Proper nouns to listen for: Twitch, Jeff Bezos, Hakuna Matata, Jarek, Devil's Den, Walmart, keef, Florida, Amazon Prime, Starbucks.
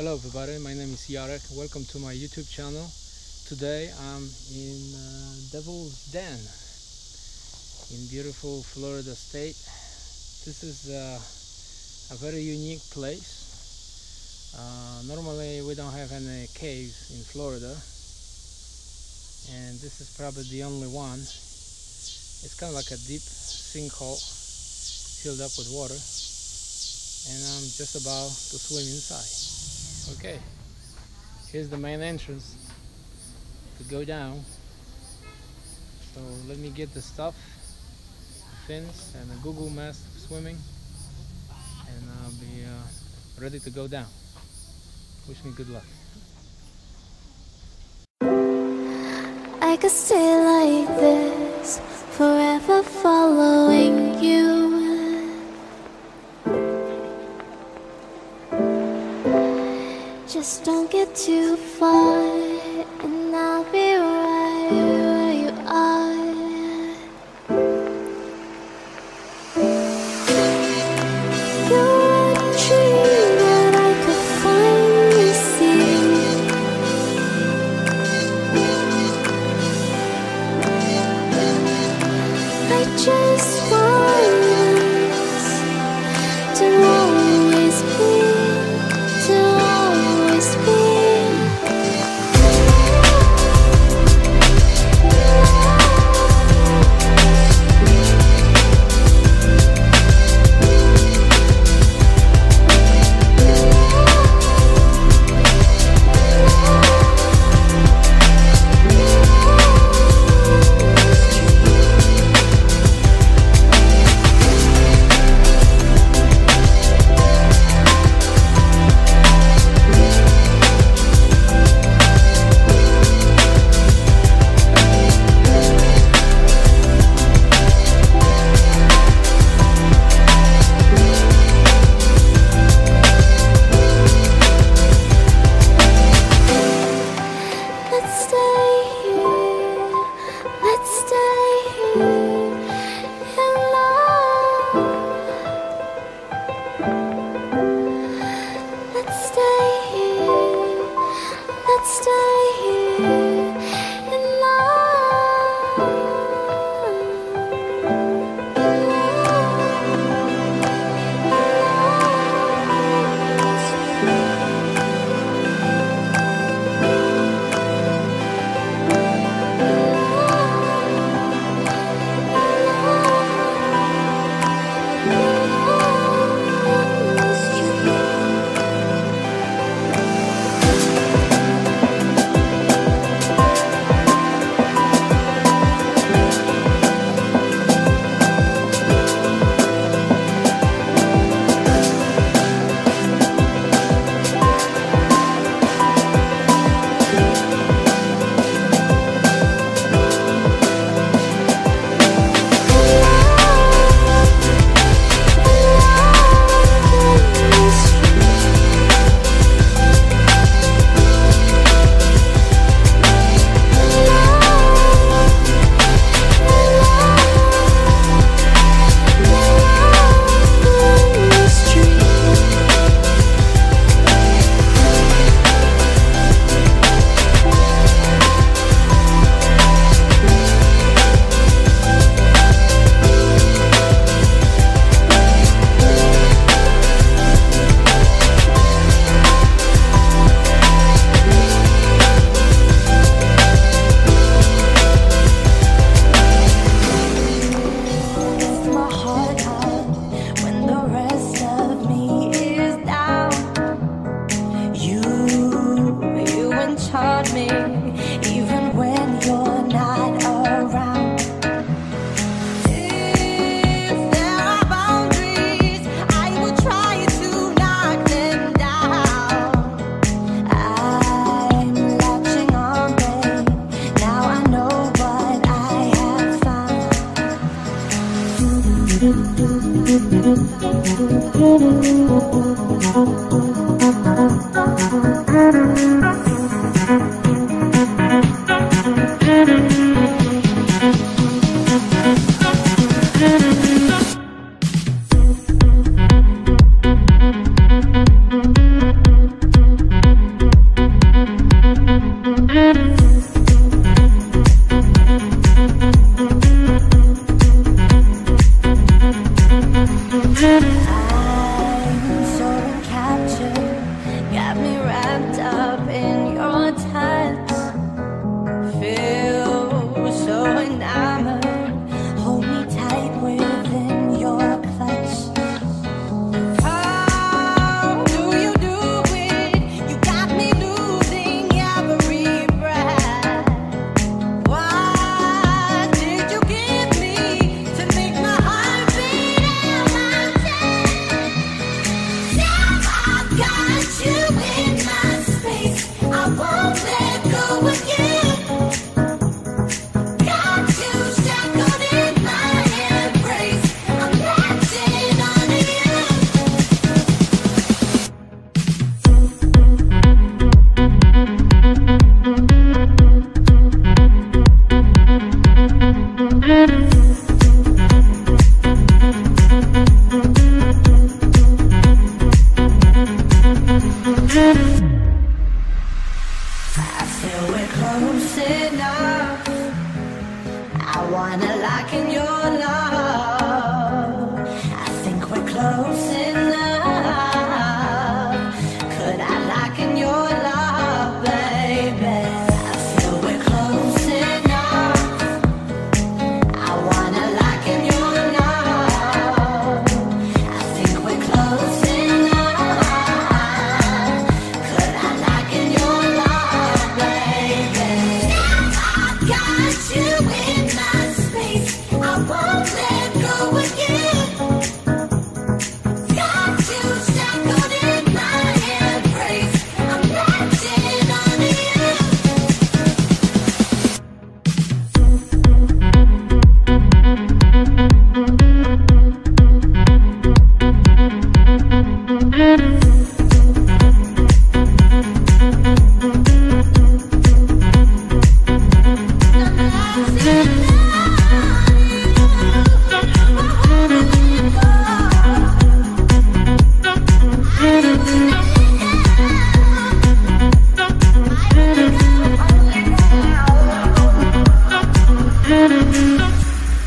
Hello everybody, my name is Jarek, welcome to my YouTube channel. Today I'm in Devil's Den in beautiful Florida state. This is a very unique place. Normally we don't have any caves in Florida, and this is probably the only one. It's kind of like a deep sinkhole filled up with water, and I'm just about to swim inside. Okay, here's the main entrance to go down. So let me get the stuff, the fins and a Google mask swimming, and I'll be ready to go down. Wish me good luck. I could stay like this, forever following you. Just don't get too far, and I'll be right where you are. You're a dream that I could finally see. I just want this to always be, to